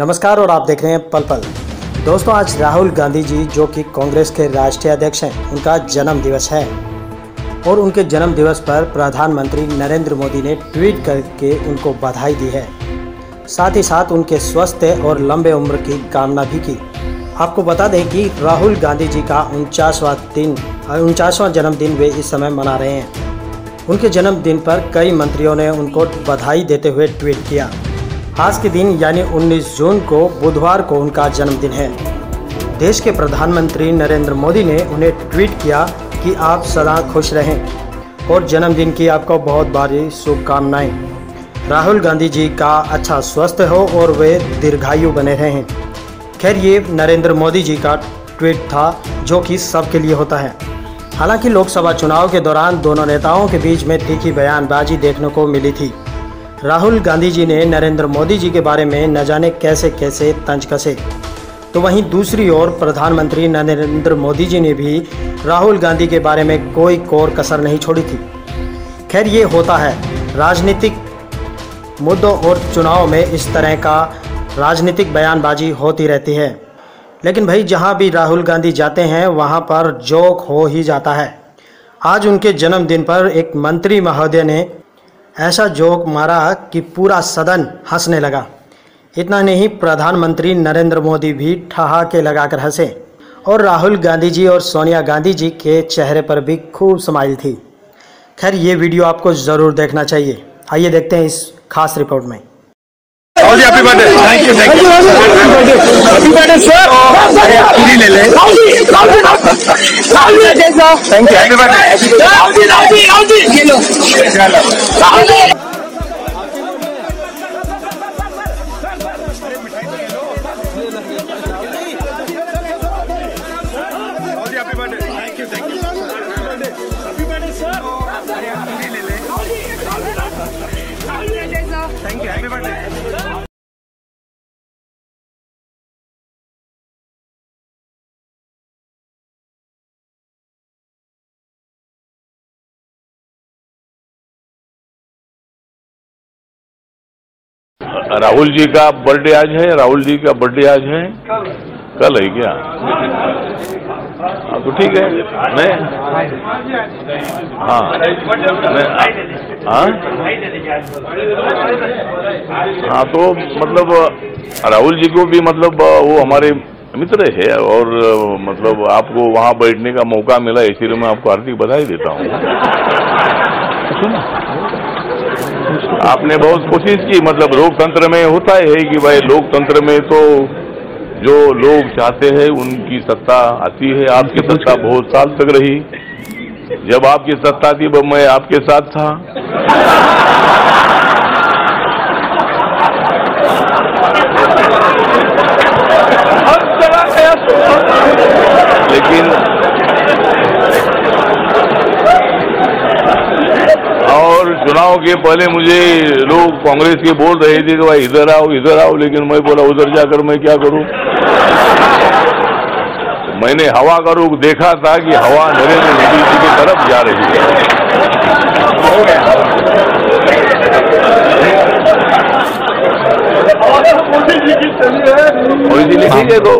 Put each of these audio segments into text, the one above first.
नमस्कार और आप देख रहे हैं पल पल। दोस्तों, आज राहुल गांधी जी जो कि कांग्रेस के राष्ट्रीय अध्यक्ष हैं, उनका जन्म दिवस है और उनके जन्म दिवस पर प्रधानमंत्री नरेंद्र मोदी ने ट्वीट करके उनको बधाई दी है, साथ ही साथ उनके स्वस्थ और लंबे उम्र की कामना भी की। आपको बता दें कि राहुल गांधी जी का 49वां जन्मदिन वे इस समय मना रहे हैं। उनके जन्मदिन पर कई मंत्रियों ने उनको बधाई देते हुए ट्वीट किया। आज के दिन यानी 19 जून को बुधवार को उनका जन्मदिन है। देश के प्रधानमंत्री नरेंद्र मोदी ने उन्हें ट्वीट किया कि आप सदा खुश रहें और जन्मदिन की आपको बहुत भारी शुभकामनाएं। राहुल गांधी जी का अच्छा स्वास्थ्य हो और वे दीर्घायु बने रहें। खैर, ये नरेंद्र मोदी जी का ट्वीट था जो कि सबके लिए होता है। हालांकि लोकसभा चुनाव के दौरान दोनों नेताओं के बीच में तीखी बयानबाजी देखने को मिली थी। राहुल गांधी जी ने नरेंद्र मोदी जी के बारे में न जाने कैसे कैसे तंज कसे, तो वहीं दूसरी ओर प्रधानमंत्री नरेंद्र मोदी जी ने भी राहुल गांधी के बारे में कोई कोर कसर नहीं छोड़ी थी। खैर, ये होता है राजनीतिक मुद्दों और चुनाव में इस तरह का राजनीतिक बयानबाजी होती रहती है, लेकिन भाई जहां भी राहुल गांधी जाते हैं वहां पर जोक हो ही जाता है। आज उनके जन्मदिन पर एक मंत्री महोदय ने ऐसा जोक मारा कि पूरा सदन हंसने लगा। इतना नहीं, प्रधानमंत्री नरेंद्र मोदी भी ठहाके लगाकर हंसे और राहुल गांधी जी और सोनिया गांधी जी के चेहरे पर भी खूब स्माइल थी। खैर, ये वीडियो आपको ज़रूर देखना चाहिए। आइए देखते हैं इस खास रिपोर्ट में। Thank you. राहुल जी का बर्थडे आज है। कल है क्या? तो ठीक है। मैं हाँ, तो मतलब राहुल जी को भी मतलब वो हमारे मित्र है और मतलब आपको वहाँ बैठने का मौका मिला, इसीलिए मैं आपको हार्दिक बधाई देता हूँ। आपने बहुत कोशिश की, मतलब लोकतंत्र में होता है कि भाई लोकतंत्र में तो जो लोग चाहते हैं उनकी सत्ता आती है। आपकी सत्ता बहुत साल तक रही। जब आपकी सत्ता थी तब मैं आपके साथ था। लेकिन चुनाव के पहले मुझे लोग कांग्रेस के बोल रहे थे कि भाई इधर आओ इधर आओ, लेकिन मैं बोला उधर जाकर मैं क्या करूं। मैंने हवा का रुख देखा था कि हवा नरेंद्र मोदी जी की तरफ जा रही है। और इसीलिए ठीक है, तो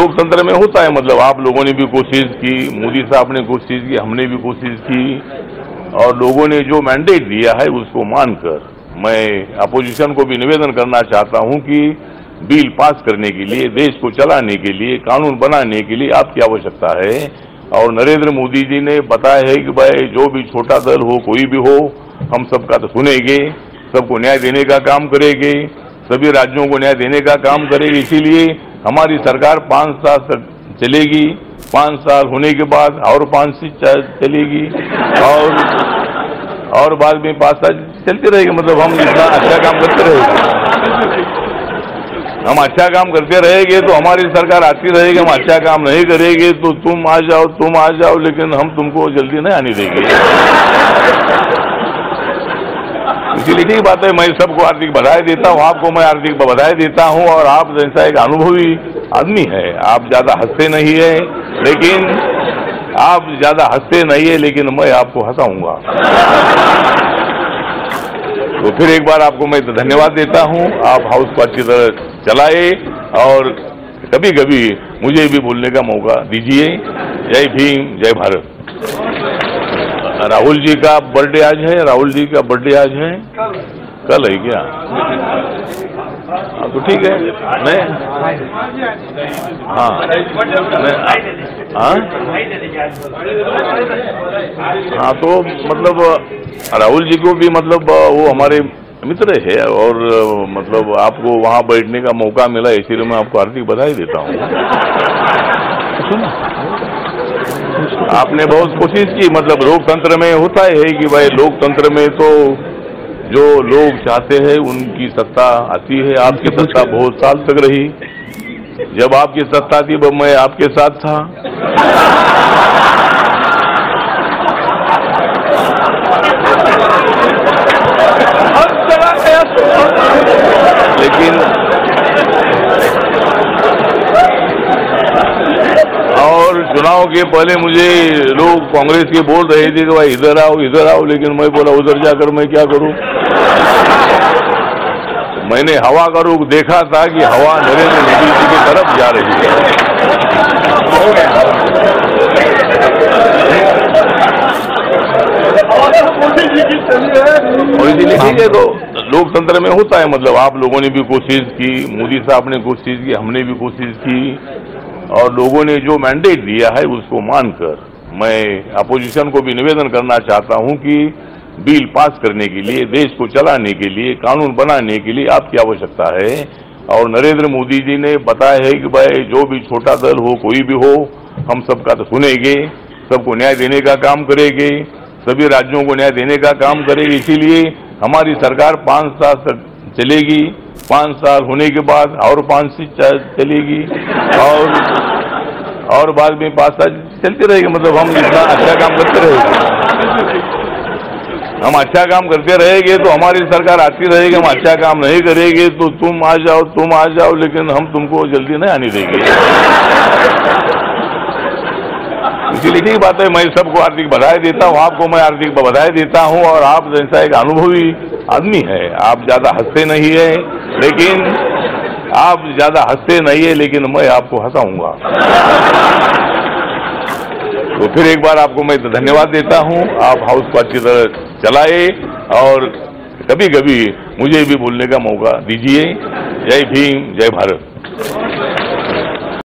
लोकतंत्र में होता है। मतलब आप लोगों ने भी कोशिश की, मोदी साहब ने कोशिश की, हमने भी कोशिश की और लोगों ने जो मैंडेट दिया है उसको मानकर मैं अपोजिशन को भी निवेदन करना चाहता हूं कि बिल पास करने के लिए, देश को चलाने के लिए, कानून बनाने के लिए आपकी आवश्यकता है। और नरेंद्र मोदी जी ने बताया है कि भाई जो भी छोटा दल हो, कोई भी हो, हम सबका तो सुनेंगे, सबको न्याय देने का काम करेंगे, सभी राज्यों को न्याय देने का काम करेंगे। इसीलिए हमारी सरकार 5 साल चलेगी, 5 साल होने के बाद और 5 साल चलेगी और बाद में 5 साल चलते रहेगी। मतलब हम इतना अच्छा काम करते रहेंगे, हम अच्छा काम करते रहेंगे तो हमारी सरकार आती रहेगी। हम अच्छा काम नहीं करेंगे तो तुम आ जाओ, लेकिन हम तुमको जल्दी नहीं आने देंगे। इसीलिए ठीक बात है, मैं सबको हार्दिक बधाई देता हूँ, आपको मैं हार्दिक बधाई देता हूँ। और आप जैसा एक अनुभवी आदमी है, आप ज्यादा हंसते नहीं है, लेकिन मैं आपको हंसाऊंगा। तो फिर एक बार आपको मैं धन्यवाद देता हूं। आप हाउस पार्टी की तरह चलाए और कभी कभी मुझे भी बोलने का मौका दीजिए। जय भीम, जय भारत। राहुल जी का बर्थडे आज है, राहुल जी का बर्थडे आज है, कल है क्या? हाँ तो ठीक है। मैं हाँ हाँ हाँ तो मतलब राहुल जी को भी मतलब वो हमारे मित्र है और मतलब आपको वहाँ बैठने का मौका मिला इसीलिए मैं आपको हार्दिक बधाई देता हूँ। आपने बहुत कोशिश की, मतलब लोकतंत्र में होता है कि भाई लोकतंत्र में तो जो लोग चाहते हैं उनकी सत्ता आती है। आपकी सत्ता बहुत साल तक रही, जब आपकी सत्ता थी तब मैं आपके साथ था। लेकिन और चुनाव के पहले मुझे लोग कांग्रेस के बोल रहे थे कि भाई इधर आओ इधर आओ, लेकिन मैं बोला उधर जाकर मैं क्या करूं। मैंने हवा का रुख देखा था कि हवा नरेंद्र मोदी जी की तरफ जा रही है। और इसीलिए ठीक है, तो लोकतंत्र में होता है। मतलब आप लोगों ने भी कोशिश की, मोदी साहब ने कोशिश की, हमने भी कोशिश की और लोगों ने जो मैंडेट दिया है उसको मानकर मैं अपोजिशन को भी निवेदन करना चाहता हूं कि बिल पास करने के लिए, देश को चलाने के लिए, कानून बनाने के लिए आपकी आवश्यकता है। और नरेंद्र मोदी जी ने बताया है कि भाई जो भी छोटा दल हो, कोई भी हो, हम सबका तो सुनेंगे, सबको न्याय देने का काम करेंगे, सभी राज्यों को न्याय देने का काम करेंगे। इसीलिए हमारी सरकार 5 साल तक चलेगी, 5 साल होने के बाद और 5 साल चलेगी और बाद में 5 साल चलती रहेगी। मतलब हम इतना अच्छा काम करते रहेंगे, हम अच्छा काम करते रहेंगे तो हमारी सरकार आती रहेगी। हम अच्छा काम नहीं करेंगे तो तुम आ जाओ लेकिन हम तुमको जल्दी नहीं आने देंगे। इसीलिए ठीक बात है, मैं सबको हार्दिक बधाई देता हूँ, आपको मैं हार्दिक बधाई देता हूँ। और आप जैसा एक अनुभवी आदमी है, आप ज्यादा हंसते नहीं है, लेकिन मैं आपको हंसाऊंगा। तो फिर एक बार आपको मैं धन्यवाद देता हूँ। आप हाउस को अच्छी तरह चलाए और कभी कभी मुझे भी बोलने का मौका दीजिए। जय भीम, जय भारत।